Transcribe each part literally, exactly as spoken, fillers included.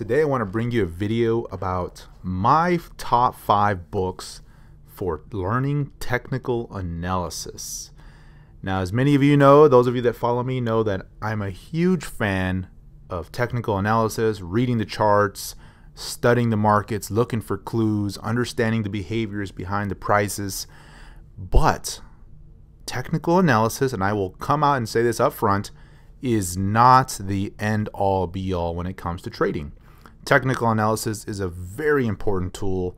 Today I want to bring you a video about my top five books for learning technical analysis. Now, as many of you know, those of you that follow me know that I'm a huge fan of technical analysis, reading the charts, studying the markets, looking for clues, understanding the behaviors behind the prices. But technical analysis, and I will come out and say this up front, is not the end-all be-all when it comes to trading. Technical analysis is a very important tool,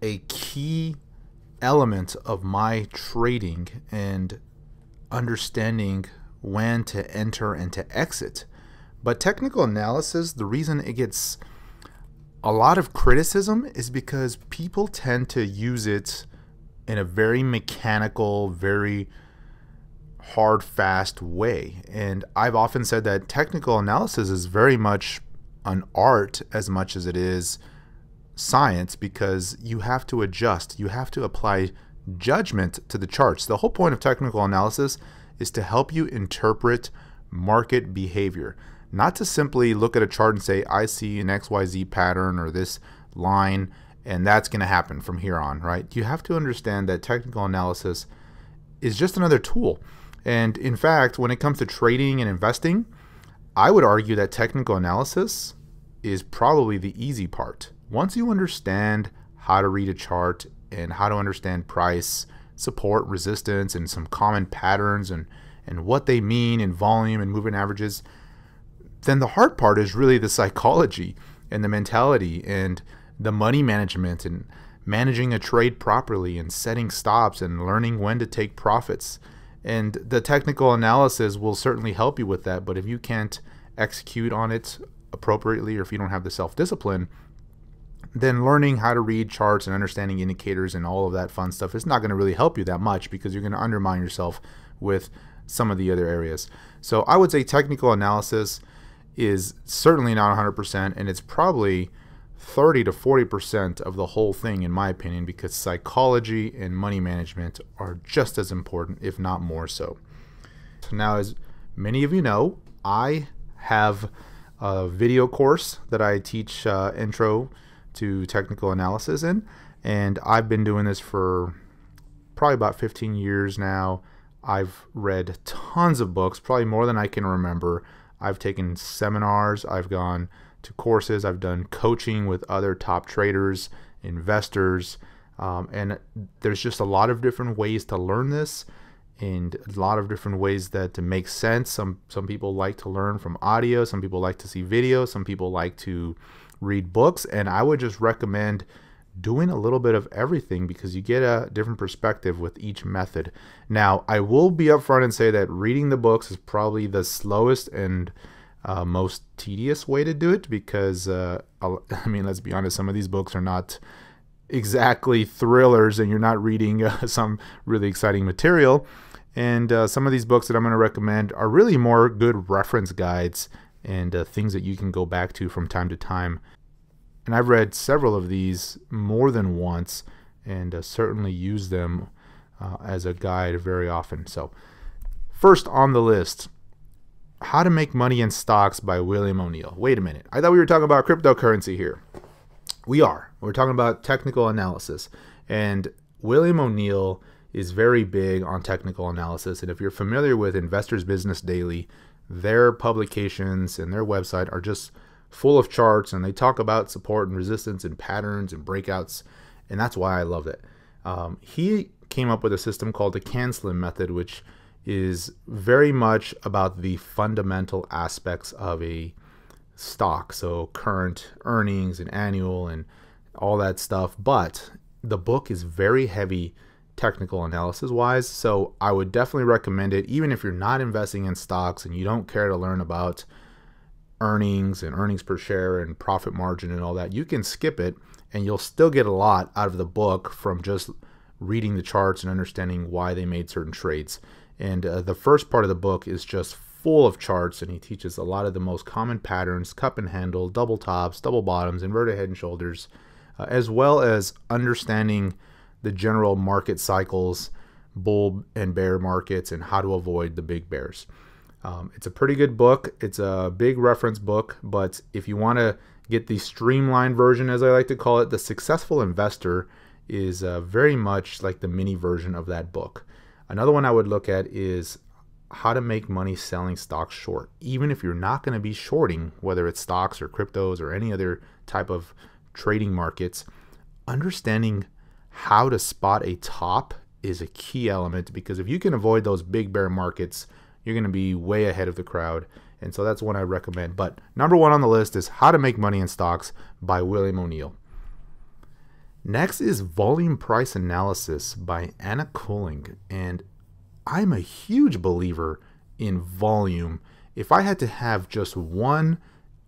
a key element of my trading and understanding when to enter and to exit. But technical analysis, the reason it gets a lot of criticism is because people tend to use it in a very mechanical, very hard, fast way. And I've often said that technical analysis is very much an art as much as it is science, because you have to adjust, you have to apply judgment to the charts. The whole point of technical analysis is to help you interpret market behavior, not to simply look at a chart and say, I see an X Y Z pattern or this line, and that's going to happen from here on, right? You have to understand that technical analysis is just another tool. And in fact, when it comes to trading and investing, I would argue that technical analysis is probably the easy part. Once you understand how to read a chart and how to understand price, support, resistance, and some common patterns and, and what they mean in volume and moving averages, then the hard part is really the psychology and the mentality and the money management and managing a trade properly and setting stops and learning when to take profits. And the technical analysis will certainly help you with that, but if you can't execute on it appropriately, or if you don't have the self-discipline, then learning how to read charts and understanding indicators and all of that fun stuff is not going to really help you that much, because you're going to undermine yourself with some of the other areas. So I would say technical analysis is certainly not one hundred percent, and it's probably thirty to forty percent of the whole thing, in my opinion, because psychology and money management are just as important, if not more so. So now, as many of you know, I have a video course that I teach uh, intro to technical analysis in, and I've been doing this for probably about fifteen years now. I've read tons of books, probably more than I can remember. I've taken seminars, I've gone to courses, I've done coaching with other top traders, investors, um, and there's just a lot of different ways to learn this and a lot of different ways that to make sense. Some, some people like to learn from audio, some people like to see videos, some people like to read books, and I would just recommend doing a little bit of everything, because you get a different perspective with each method. Now, I will be upfront and say that reading the books is probably the slowest and Uh, most tedious way to do it, because uh, I mean, let's be honest, some of these books are not exactly thrillers, and you're not reading uh, some really exciting material, and uh, some of these books that I'm going to recommend are really more good reference guides and uh, things that you can go back to from time to time. And I've read several of these more than once, and uh, certainly use them uh, as a guide very often. So first on the list, How to Make Money in Stocks by William O'Neill. Wait a minute. I thought we were talking about cryptocurrency here. We are. We're talking about technical analysis. And William O'Neill is very big on technical analysis. And if you're familiar with Investor's Business Daily, their publications and their website are just full of charts, and they talk about support and resistance and patterns and breakouts. And that's why I love it. Um, he came up with a system called the CANSLIM method, which is very much about the fundamental aspects of a stock, so current earnings and annual and all that stuff. But the book is very heavy technical analysis wise, so I would definitely recommend it, even if you're not investing in stocks and you don't care to learn about earnings and earnings per share and profit margin and all that. You can skip it and you'll still get a lot out of the book from just reading the charts and understanding why they made certain trades. And uh, the first part of the book is just full of charts, and he teaches a lot of the most common patterns, cup and handle, double tops, double bottoms, inverted head and shoulders, uh, as well as understanding the general market cycles, bull and bear markets, and how to avoid the big bears. Um, it's a pretty good book. It's a big reference book, but if you want to get the streamlined version, as I like to call it. The Successful Investor is uh, very much like the mini version of that book. Another one I would look at is How to Make Money Selling Stocks Short. Even if you're not going to be shorting, whether it's stocks or cryptos or any other type of trading markets, understanding how to spot a top is a key element, because if you can avoid those big bear markets, you're going to be way ahead of the crowd. And so that's one I recommend. But number one on the list is How to Make Money in Stocks by William O'Neill. Next is Volume Price Analysis by Anna Coulling. And I'm a huge believer in volume. If I had to have just one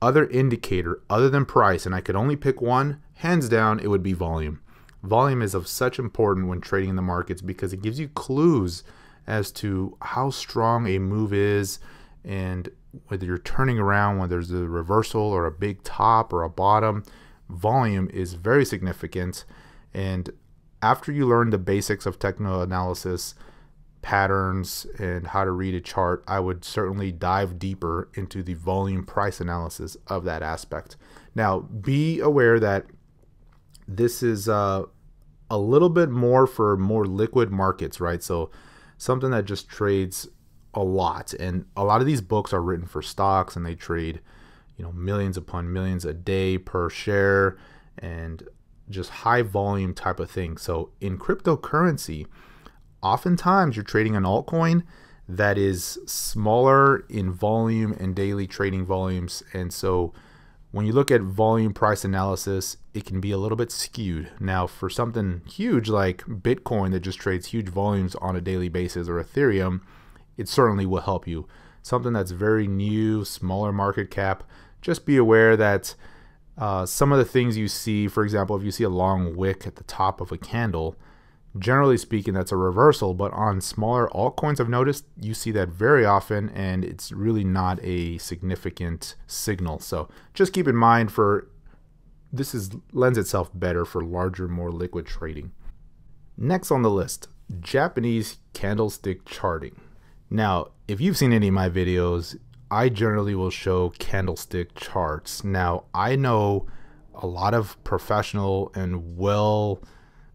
other indicator other than price and I could only pick one, hands down, it would be volume. Volume is of such importance when trading in the markets because it gives you clues as to how strong a move is and whether you're turning around, whether there's a reversal or a big top or a bottom. Volume is very significant, and after you learn the basics of technical analysis, patterns, and how to read a chart, I would certainly dive deeper into the volume price analysis of that aspect. Now, be aware that this is uh, a little bit more for more liquid markets, right? So something that just trades a lot, and a lot of these books are written for stocks and they trade, you know, millions upon millions a day per share and just high volume type of thing. So in cryptocurrency, oftentimes you're trading an altcoin that is smaller in volume and daily trading volumes. And so when you look at volume price analysis, it can be a little bit skewed. Now, for something huge like Bitcoin that just trades huge volumes on a daily basis, or Ethereum, it certainly will help you. Something that's very new, smaller market cap, just be aware that uh, some of the things you see, for example, if you see a long wick at the top of a candle, generally speaking, that's a reversal, but on smaller altcoins, I've noticed you see that very often, and it's really not a significant signal. So just keep in mind, for this is lends itself better for larger, more liquid trading. Next on the list, Japanese candlestick charting. Now, if you've seen any of my videos, I generally will show candlestick charts. Now, I know a lot of professional and well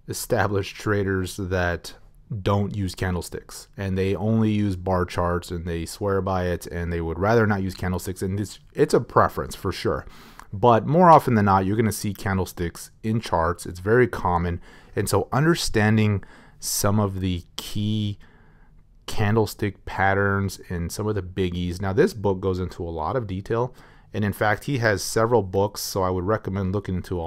established traders that don't use candlesticks, and they only use bar charts, and they swear by it, and they would rather not use candlesticks. And it's, it's a preference for sure, but more often than not, you're going to see candlesticks in charts. It's very common. And so understanding some of the key candlestick patterns and some of the biggies. Now, this book goes into a lot of detail, and in fact he has several books, so I would recommend looking into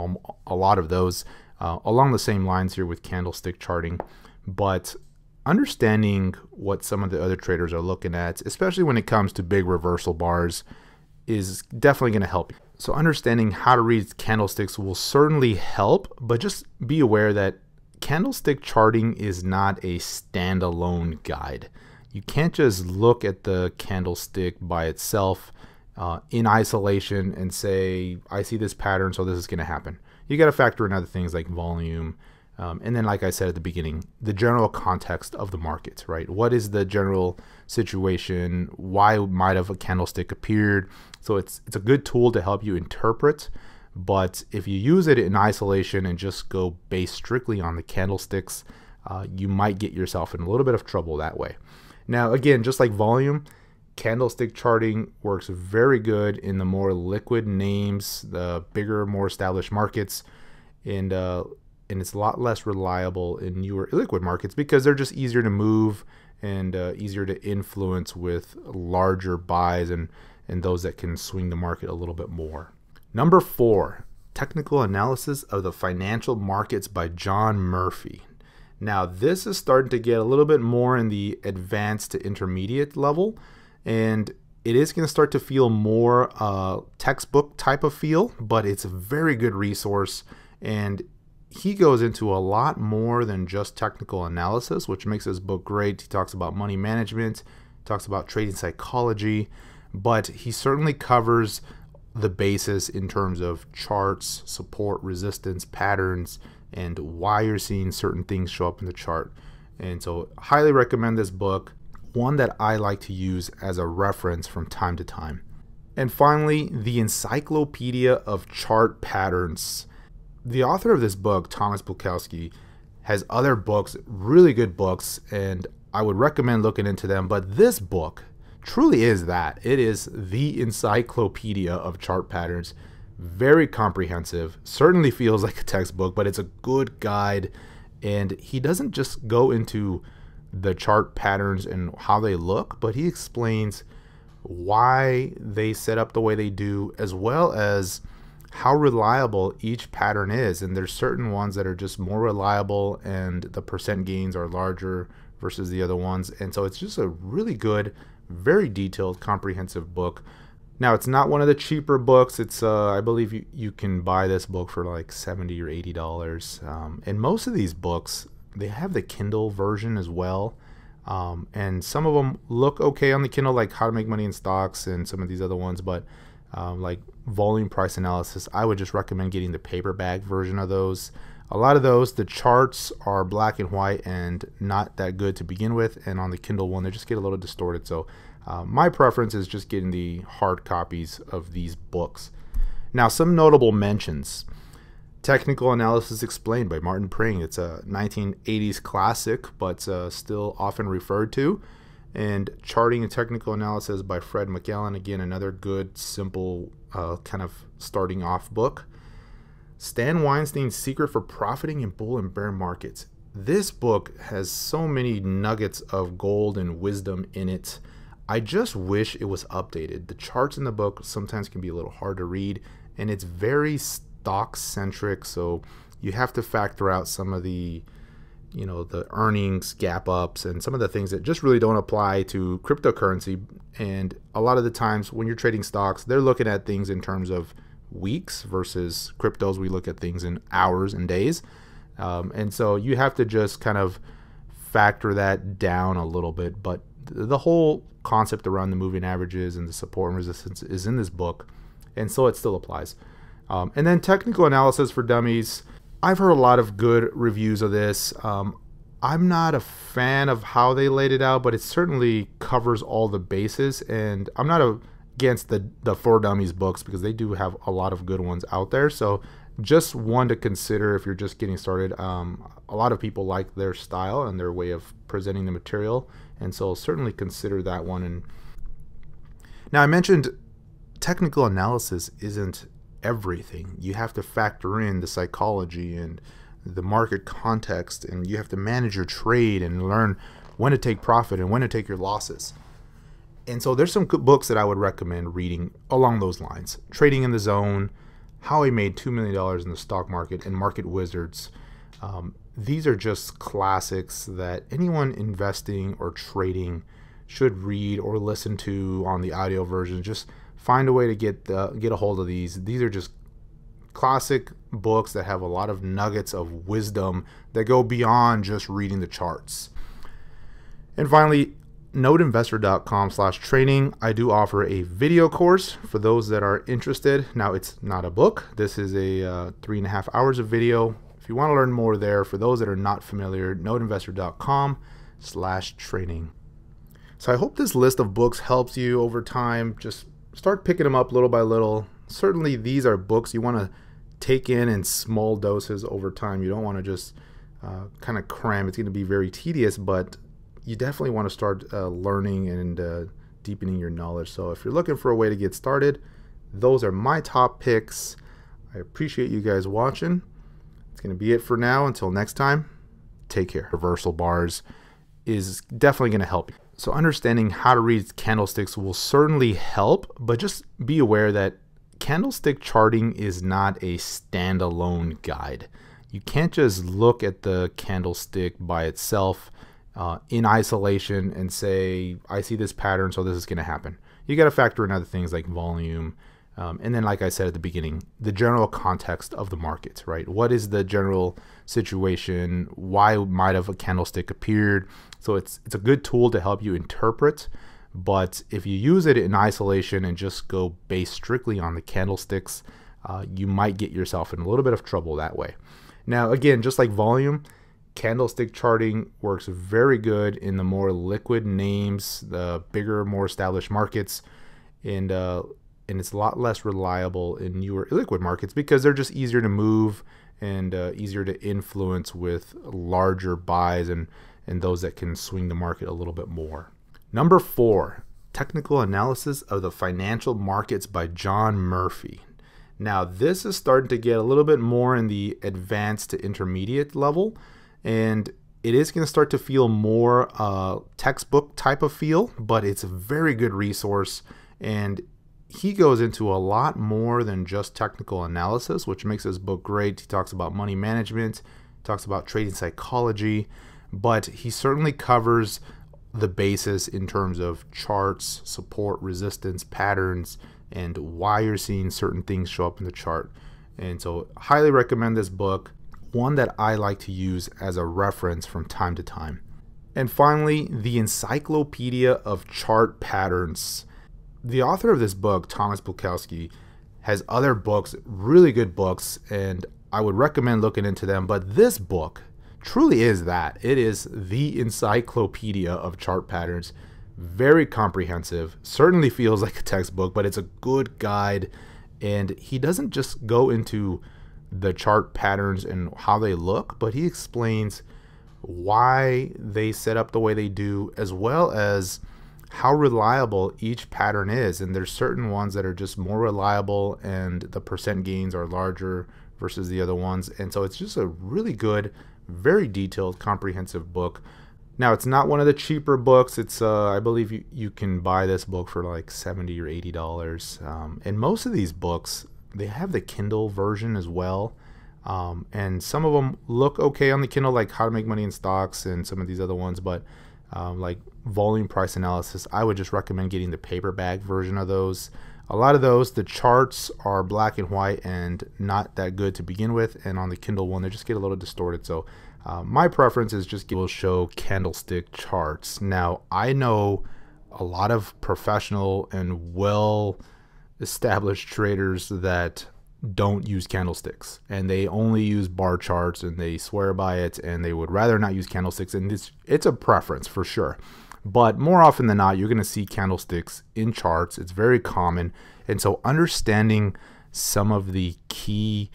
a lot of those uh, along the same lines here with candlestick charting. But understanding what some of the other traders are looking at, especially when it comes to big reversal bars, is definitely going to help. So understanding how to read candlesticks will certainly help, but just be aware that candlestick charting is not a standalone guide. You can't just look at the candlestick by itself uh, in isolation and say, I see this pattern, so this is going to happen. You got to factor in other things like volume. Um, and then, like I said at the beginning, the general context of the market, right? What is the general situation? Why might have a candlestick appeared? So it's, it's a good tool to help you interpret. But if you use it in isolation and just go based strictly on the candlesticks, uh, you might get yourself in a little bit of trouble that way. Now, again, just like volume, candlestick charting works very good in the more liquid names, the bigger, more established markets, and uh, and it's a lot less reliable in newer illiquid markets because they're just easier to move and uh, easier to influence with larger buys and, and those that can swing the market a little bit more. Number four, Technical Analysis of the Financial Markets by John Murphy. Now, this is starting to get a little bit more in the advanced to intermediate level, and it is going to start to feel more uh, textbook type of feel, but it's a very good resource, and he goes into a lot more than just technical analysis, which makes this book great. He talks about money management, talks about trading psychology, but he certainly covers the basis in terms of charts, support, resistance, patterns, and why you're seeing certain things show up in the chart. And so highly recommend this book, one that I like to use as a reference from time to time. And finally, the Encyclopedia of Chart Patterns. The author of this book, Thomas Bulkowski, has other books, really good books, and I would recommend looking into them, but this book truly is that. It is the Encyclopedia of Chart Patterns. Very comprehensive, certainly feels like a textbook, but it's a good guide, and he doesn't just go into the chart patterns and how they look, but he explains why they set up the way they do, as well as how reliable each pattern is. And there's certain ones that are just more reliable and the percent gains are larger versus the other ones. And so it's just a really good, very detailed, comprehensive book. Now, it's not one of the cheaper books. It's uh, I believe you, you can buy this book for like seventy or eighty dollars. Um, and most of these books, they have the Kindle version as well. Um, and some of them look okay on the Kindle, like How to Make Money in Stocks and some of these other ones, but um, like Volume Price Analysis, I would just recommend getting the paperback version of those. A lot of those, the charts are black and white and not that good to begin with, and on the Kindle one, they just get a little distorted. So uh, my preference is just getting the hard copies of these books. Now, some notable mentions. Technical Analysis Explained by Martin Pring. It's a nineteen eighties classic, but uh, still often referred to. And Charting and Technical Analysis by Fred McAllen. Again, another good, simple, uh, kind of starting off book. Stan Weinstein's Secret for Profiting in Bull and Bear Markets. This book has so many nuggets of gold and wisdom in it. I just wish it was updated. The charts in the book sometimes can be a little hard to read, and it's very stock-centric, so you have to factor out some of the, you know, the earnings gap ups and some of the things that just really don't apply to cryptocurrency. And a lot of the times when you're trading stocks, they're looking at things in terms of weeks versus cryptos. We look at things in hours and days. Um, and so you have to just kind of factor that down a little bit. But the whole concept around the moving averages and the support and resistance is in this book. And so it still applies. Um, and then Technical Analysis for Dummies. I've heard a lot of good reviews of this. Um, I'm not a fan of how they laid it out, but it certainly covers all the bases. And I'm not a, against the, the For Dummies books, because they do have a lot of good ones out there. So just one to consider if you're just getting started. Um, a lot of people like their style and their way of presenting the material. And so certainly consider that one. And now, I mentioned technical analysis isn't everything. You have to factor in the psychology and the market context, and you have to manage your trade and learn when to take profit and when to take your losses. And so there's some good books that I would recommend reading along those lines. Trading in the Zone, How I Made two million dollars in the Stock Market, and Market Wizards. Um, these are just classics that anyone investing or trading should read or listen to on the audio version. Just find a way to get the, get a hold of these. These are just classic books that have a lot of nuggets of wisdom that go beyond just reading the charts. And finally, node investor dot com slash training. I do offer a video course for those that are interested. Now, it's not a book. This is a uh, three and a half hours of video. If you want to learn more there, for those that are not familiar, node investor dot com slash training. So I hope this list of books helps you over time. Just start picking them up little by little. Certainly these are books you want to take in in small doses over time. You don't want to just uh, kind of cram. It's going to be very tedious, but you definitely want to start uh, learning and uh, deepening your knowledge. So if you're looking for a way to get started, those are my top picks. I appreciate you guys watching. It's going to be it for now. Until next time, take care. Reversal bars is definitely going to help you. So understanding how to read candlesticks will certainly help, but just be aware that candlestick charting is not a standalone guide. You can't just look at the candlestick by itself uh, in isolation and say, I see this pattern, so this is going to happen. You got to factor in other things like volume. Um, and then, like I said at the beginning, the general context of the market, right? What is the general situation? Why might have a candlestick appeared? So it's, it's a good tool to help you interpret. But if you use it in isolation and just go based strictly on the candlesticks, uh, you might get yourself in a little bit of trouble that way. Now, again, just like volume, candlestick charting works very good in the more liquid names, the bigger, more established markets. And uh, and it's a lot less reliable in newer illiquid markets because they're just easier to move and uh, easier to influence with larger buys and, and those that can swing the market a little bit more. Number four, Technical Analysis of the Financial Markets by John Murphy. Now this is starting to get a little bit more in the advanced to intermediate level, and it is going to start to feel more uh, textbook type of feel, but it's a very good resource, and he goes into a lot more than just technical analysis, which makes his book great. He talks about money management, talks about trading psychology, but he certainly covers the basis in terms of charts, support, resistance, patterns, and why you're seeing certain things show up in the chart. And so highly recommend this book. One that I like to use as a reference from time to time. And finally, the Encyclopedia of Chart Patterns. The author of this book, Thomas Bulkowski, has other books, really good books, and I would recommend looking into them, but this book truly is that. It is the Encyclopedia of Chart Patterns. Very comprehensive, certainly feels like a textbook, but it's a good guide, and he doesn't just go into the chart patterns and how they look, but he explains why they set up the way they do, as well as how reliable each pattern is. And there's certain ones that are just more reliable and the percent gains are larger versus the other ones. And so it's just a really good, very detailed, comprehensive book. Now, it's not one of the cheaper books. It's uh, I believe you, you can buy this book for like seventy dollars or eighty dollars. Um, and most of these books, they have the Kindle version as well, um, and some of them look okay on the Kindle, like How to Make Money in Stocks and some of these other ones, but um, like Volume Price Analysis, I would just recommend getting the paperback version of those. A lot of those, the charts are black and white and not that good to begin with, and on the Kindle one, they just get a little distorted. So uh, my preference is just we'll show candlestick charts. Now, I know a lot of professional and well established traders that don't use candlesticks, and they only use bar charts, and they swear by it, and they would rather not use candlesticks, and it's, it's a preference for sure. But more often than not, you're going to see candlesticks in charts. It's very common. And so understanding some of the key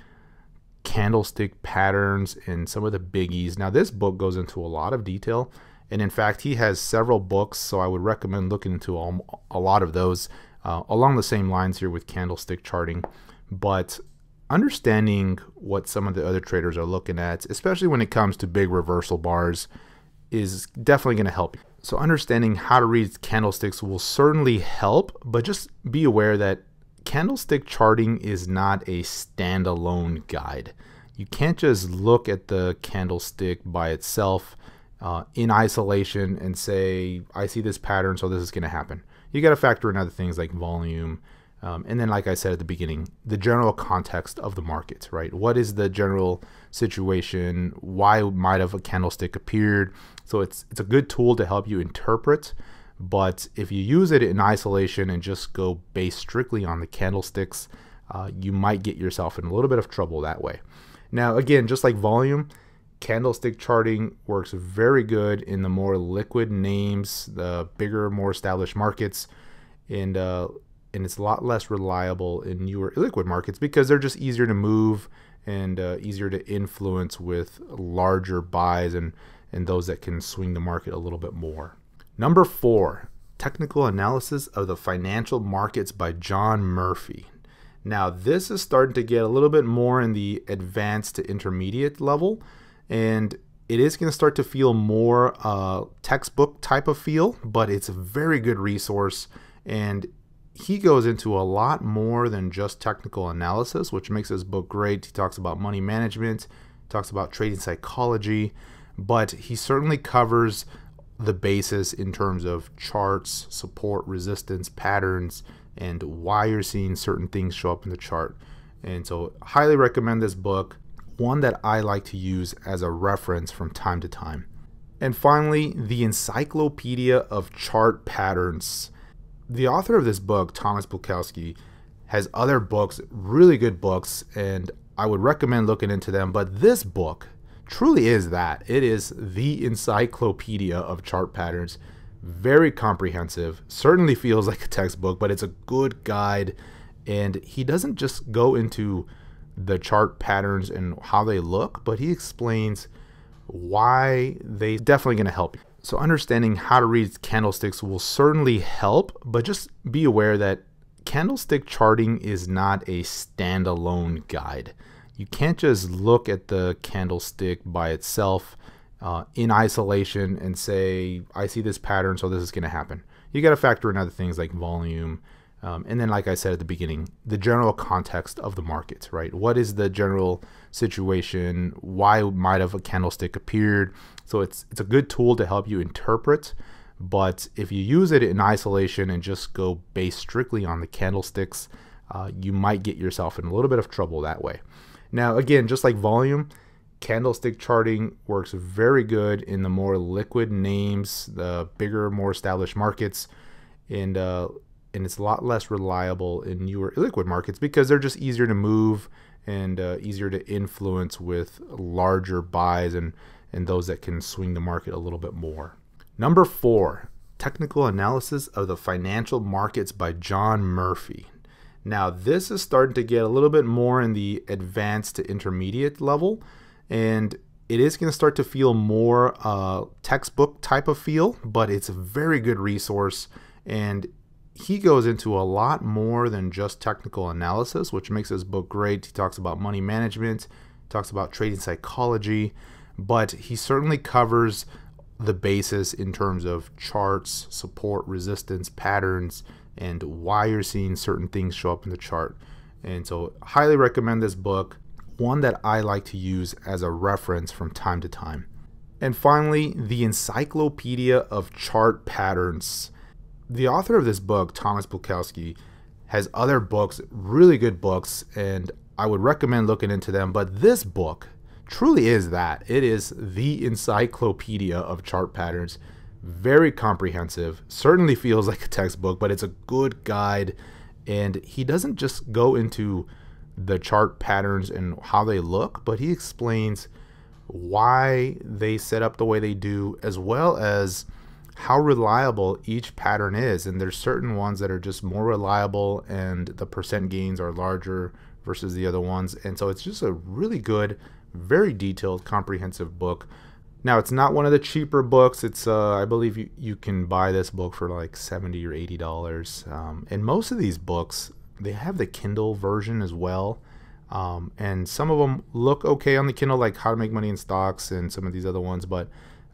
candlestick patterns and some of the biggies. Now this book goes into a lot of detail, and in fact he has several books, so I would recommend looking into a lot of those. Uh, along the same lines here with candlestick charting, but understanding what some of the other traders are looking at, especially when it comes to big reversal bars, is definitely going to help. So understanding how to read candlesticks will certainly help, but just be aware that candlestick charting is not a standalone guide. You can't just look at the candlestick by itself uh, in isolation and say, I see this pattern, so this is going to happen. You got to factor in other things like volume, um, and then, like I said at the beginning, the general context of the market, right? What is the general situation? Why might have a candlestick appeared? So it's it's a good tool to help you interpret, but if you use it in isolation and just go based strictly on the candlesticks, uh, you might get yourself in a little bit of trouble that way. Now, again, just like volume, candlestick charting works very good in the more liquid names, the bigger, more established markets, and uh, and it's a lot less reliable in newer illiquid markets because they're just easier to move and uh, easier to influence with larger buys and, and those that can swing the market a little bit more. Number four, Technical Analysis of the Financial Markets by John Murphy. Now this is starting to get a little bit more in the advanced to intermediate level, and it is going to start to feel more uh, textbook type of feel, but it's a very good resource, and he goes into a lot more than just technical analysis, which makes his book great. He talks about money management, talks about trading psychology, but he certainly covers the basis in terms of charts, support, resistance, patterns, and why you're seeing certain things show up in the chart. And so highly recommend this book. One that I like to use as a reference from time to time. And finally, the Encyclopedia of Chart Patterns. The author of this book, Thomas Bulkowski, has other books, really good books, and I would recommend looking into them, but this book truly is that. It is the Encyclopedia of Chart Patterns. Very comprehensive, certainly feels like a textbook, but it's a good guide, And he doesn't just go into the chart patterns and how they look, but he explains why they definitely going to help you. So understanding how to read candlesticks will certainly help, but just be aware that candlestick charting is not a standalone guide. You can't just look at the candlestick by itself uh, in isolation and say, I see this pattern, so this is going to happen. You got to factor in other things like volume. Um, and then, like I said at the beginning, the general context of the market, right? What is the general situation? Why might have a candlestick appeared? So it's, it's a good tool to help you interpret. But if you use it in isolation and just go based strictly on the candlesticks, uh, you might get yourself in a little bit of trouble that way. Now, again, just like volume, candlestick charting works very good in the more liquid names, the bigger, more established markets. And, uh, and it's a lot less reliable in newer illiquid markets because they're just easier to move and uh, easier to influence with larger buys and, and those that can swing the market a little bit more. Number four, Technical Analysis of the Financial Markets by John Murphy. Now, this is starting to get a little bit more in the advanced to intermediate level, and it is going to start to feel more uh, textbook type of feel, but it's a very good resource, and he goes into a lot more than just technical analysis, which makes his book great. He talks about money management, talks about trading psychology, but he certainly covers the basis in terms of charts, support, resistance, patterns, and why you're seeing certain things show up in the chart. And so highly recommend this book, one that I like to use as a reference from time to time. And finally, The Encyclopedia of Chart Patterns. The author of this book, Thomas Bulkowski, has other books, really good books, and I would recommend looking into them, but this book truly is that. It is the encyclopedia of chart patterns. Very comprehensive, certainly feels like a textbook, but it's a good guide. And he doesn't just go into the chart patterns and how they look, but he explains why they set up the way they do, as well as how reliable each pattern is. And there's certain ones that are just more reliable and the percent gains are larger versus the other ones. And so it's just a really good, very detailed, comprehensive book. Now, it's not one of the cheaper books. It's uh, I believe you, you can buy this book for like seventy or eighty dollars. Um, and most of these books, they have the Kindle version as well. Um, and some of them look okay on the Kindle, like How to Make Money in Stocks and some of these other ones. But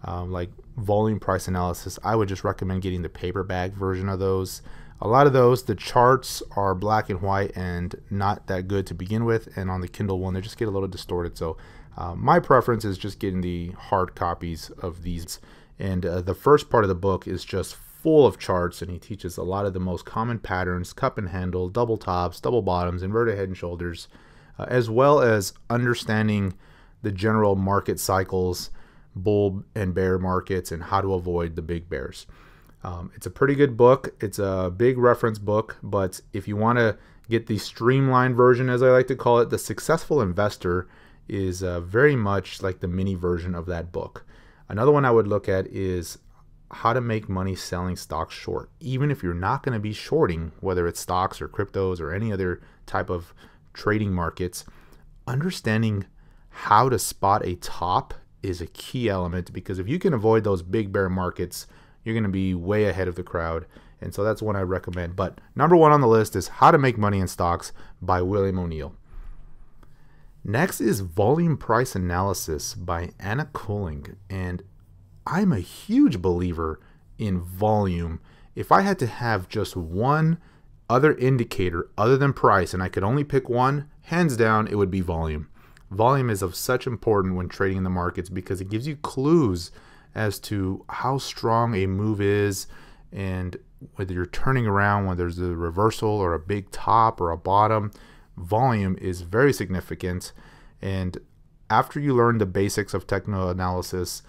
um, like Volume Price Analysis, I would just recommend getting the paperback version of those. A lot of those, the charts are black and white and not that good to begin with. And on the Kindle one, they just get a little distorted. So uh, my preference is just getting the hard copies of these. And uh, the first part of the book is just full of charts. And he teaches a lot of the most common patterns, cup and handle, double tops, double bottoms, inverted head and shoulders, uh, as well as understanding the general market cycles, bull and bear markets, and how to avoid the big bears. Um, it's a pretty good book. It's a big reference book, but if you want to get the streamlined version, as I like to call it, The Successful Investor is uh, very much like the mini version of that book. Another one I would look at is How to Make Money Selling Stocks Short. Even if you're not going to be shorting, whether it's stocks or cryptos or any other type of trading markets, understanding how to spot a top is a key element, because if you can avoid those big bear markets, you're going to be way ahead of the crowd. And so that's one I recommend. But number one on the list is How to Make Money in Stocks by William O'Neill. Next is Volume Price Analysis by Anna Coulling. And I'm a huge believer in volume. If I had to have just one other indicator other than price and I could only pick one, hands down, it would be volume. Volume is of such importance when trading in the markets because it gives you clues as to how strong a move is and whether you're turning around, whether there's a reversal or a big top or a bottom. Volume is very significant. And after you learn the basics of technical analysis,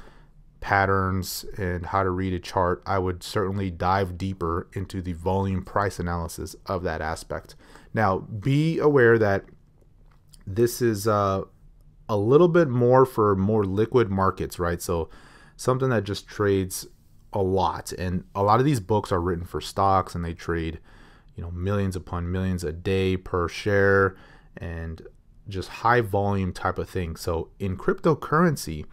patterns, and how to read a chart, I would certainly dive deeper into the volume price analysis of that aspect. Now, be aware that this is uh, a little bit more for more liquid markets, right? So something that just trades a lot, and a lot of these books are written for stocks and they trade, you know, millions upon millions a day per share, and just high volume type of thing. So in cryptocurrency,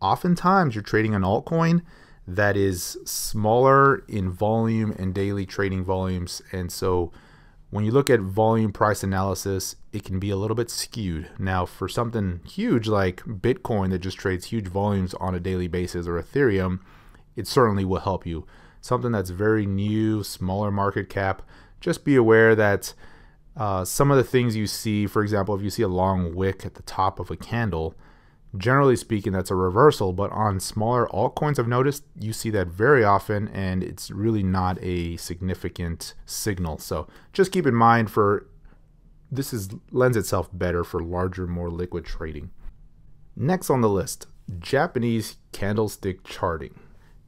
oftentimes you're trading an altcoin that is smaller in volume and daily trading volumes. And so when you look at volume price analysis, it can be a little bit skewed. Now for something huge like Bitcoin that just trades huge volumes on a daily basis, or Ethereum, it certainly will help you. Something that's very new, smaller market cap, just be aware that Uh, some of the things you see, for example, if you see a long wick at the top of a candle, generally speaking, that's a reversal. But on smaller altcoins, I've noticed you see that very often, and it's really not a significant signal. So just keep in mind, for this is lends itself better for larger, more liquid trading. Next on the list, Japanese candlestick charting.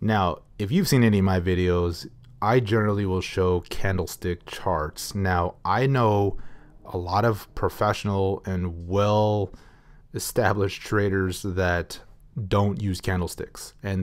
Now, if you've seen any of my videos, I generally will show candlestick charts. Now, I know a lot of professional and well-established traders that don't use candlesticks, and they